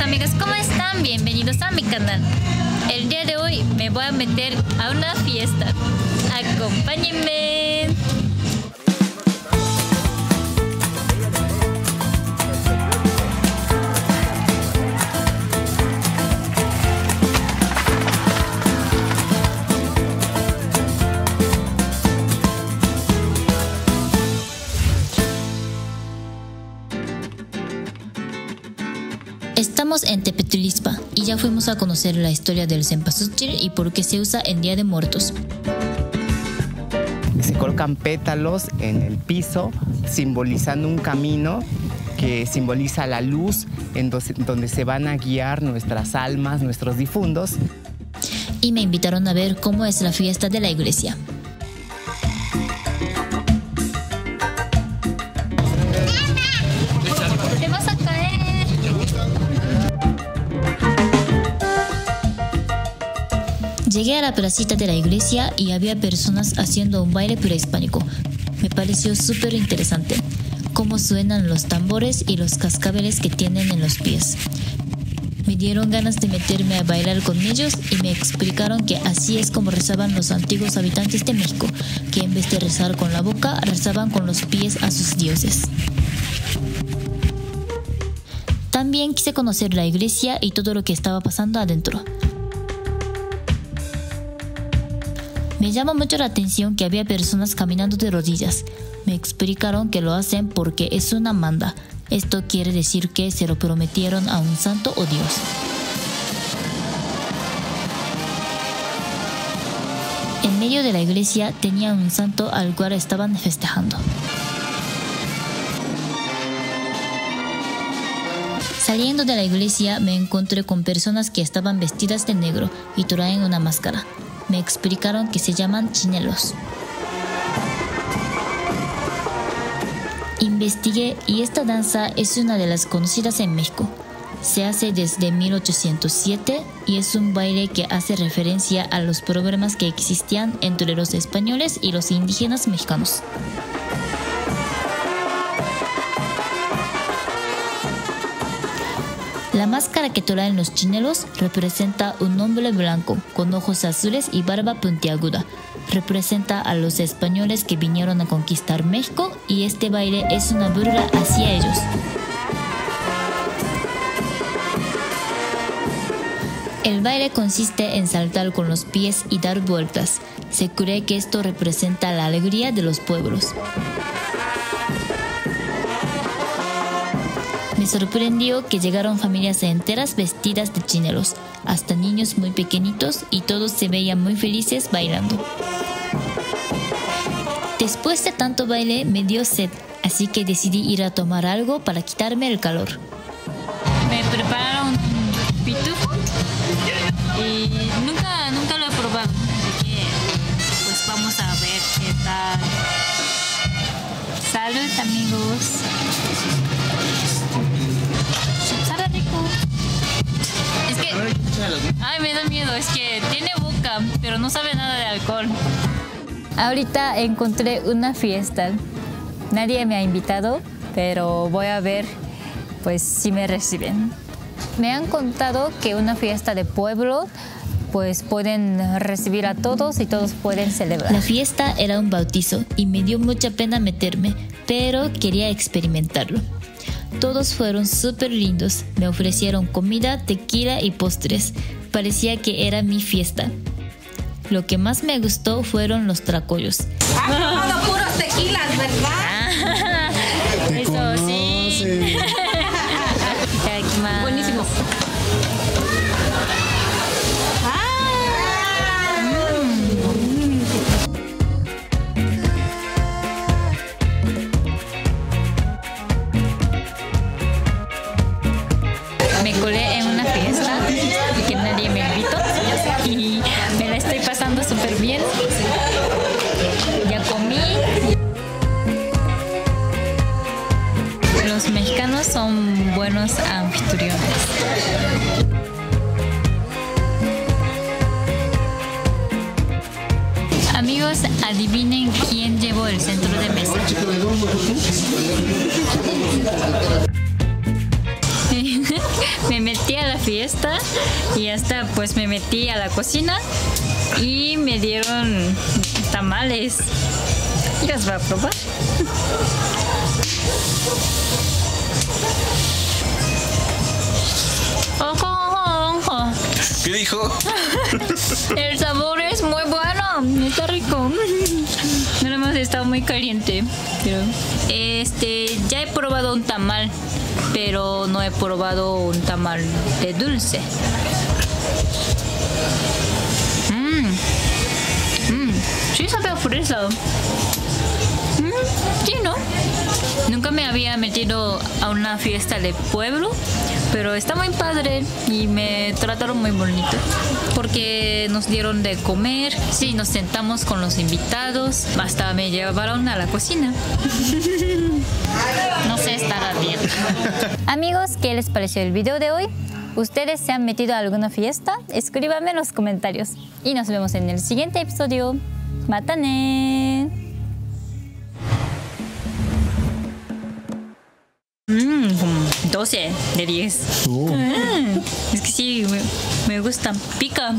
amigos, amigas, ¿cómo están? Bienvenidos a mi canal. El día de hoy me voy a meter a una fiesta. Acompáñenme. Estamos en Tepetlixpa y ya fuimos a conocer la historia del cempasúchil y por qué se usa en Día de Muertos. Se colocan pétalos en el piso simbolizando un camino que simboliza la luz en donde se van a guiar nuestras almas, nuestros difuntos. Y me invitaron a ver cómo es la fiesta de la iglesia. Llegué a la placita de la iglesia y había personas haciendo un baile prehispánico. Me pareció súper interesante cómo suenan los tambores y los cascabeles que tienen en los pies. Me dieron ganas de meterme a bailar con ellos y me explicaron que así es como rezaban los antiguos habitantes de México, que en vez de rezar con la boca, rezaban con los pies a sus dioses. También quise conocer la iglesia y todo lo que estaba pasando adentro. Me llamó mucho la atención que había personas caminando de rodillas. Me explicaron que lo hacen porque es una manda. Esto quiere decir que se lo prometieron a un santo o Dios. En medio de la iglesia tenían un santo al cual estaban festejando. Saliendo de la iglesia me encontré con personas que estaban vestidas de negro y traen una máscara. Me explicaron que se llaman chinelos. Investigué y esta danza es una de las conocidas en México. Se hace desde 1807 y es un baile que hace referencia a los problemas que existían entre los españoles y los indígenas mexicanos. La máscara que traen los chinelos representa un hombre blanco con ojos azules y barba puntiaguda. Representa a los españoles que vinieron a conquistar México y este baile es una burla hacia ellos. El baile consiste en saltar con los pies y dar vueltas. Se cree que esto representa la alegría de los pueblos. Me sorprendió que llegaron familias enteras vestidas de chinelos, hasta niños muy pequeñitos, y todos se veían muy felices bailando. Después de tanto baile me dio sed, así que decidí ir a tomar algo para quitarme el calor. Me prepararon pitufo y nunca lo he probado, así que pues vamos a ver qué tal. Salud, amigos. Es que... Ay, me da miedo, es que tiene boca, pero no sabe nada de alcohol. Ahorita encontré una fiesta. Nadie me ha invitado, pero voy a ver pues si me reciben. Me han contado que una fiesta de pueblo pues pueden recibir a todos y todos pueden celebrar. La fiesta era un bautizo y me dio mucha pena meterme, pero quería experimentarlo. Todos fueron súper lindos, me ofrecieron comida, tequila y postres. Parecía que era mi fiesta. Lo que más me gustó fueron los tracoyos. ¡Has tomado puros tequilas, verdad! Eso sí. Buenísimo. Me colé en una fiesta que nadie me invitó y me la estoy pasando súper bien. Ya comí. Los mexicanos son buenos anfitriones. Amigos, adivinen quién llevó el centro de mesa. me metí a la fiesta y hasta pues me metí a la cocina y me dieron tamales. Ya los voy a probar. ¡Ojo, ojo, ojo! ¿Qué dijo? El sabor es muy bueno, está rico. Nada más está muy caliente. Pero ya he probado un tamal, pero no he probado un tamal de dulce. Sí sabe a fresa. Sí, ¿no? Nunca me había metido a una fiesta de pueblo, pero está muy padre y me trataron muy bonito porque nos dieron de comer, sí, nos sentamos con los invitados, hasta me llevaron a la cocina. No sé, estará bien. Amigos, ¿qué les pareció el video de hoy? ¿Ustedes se han metido a alguna fiesta? Escríbanme en los comentarios. Y nos vemos en el siguiente episodio. ¡Matane! Como 12 de 10. Es que sí, me gusta. Pica.